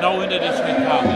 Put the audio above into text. no end of this week college.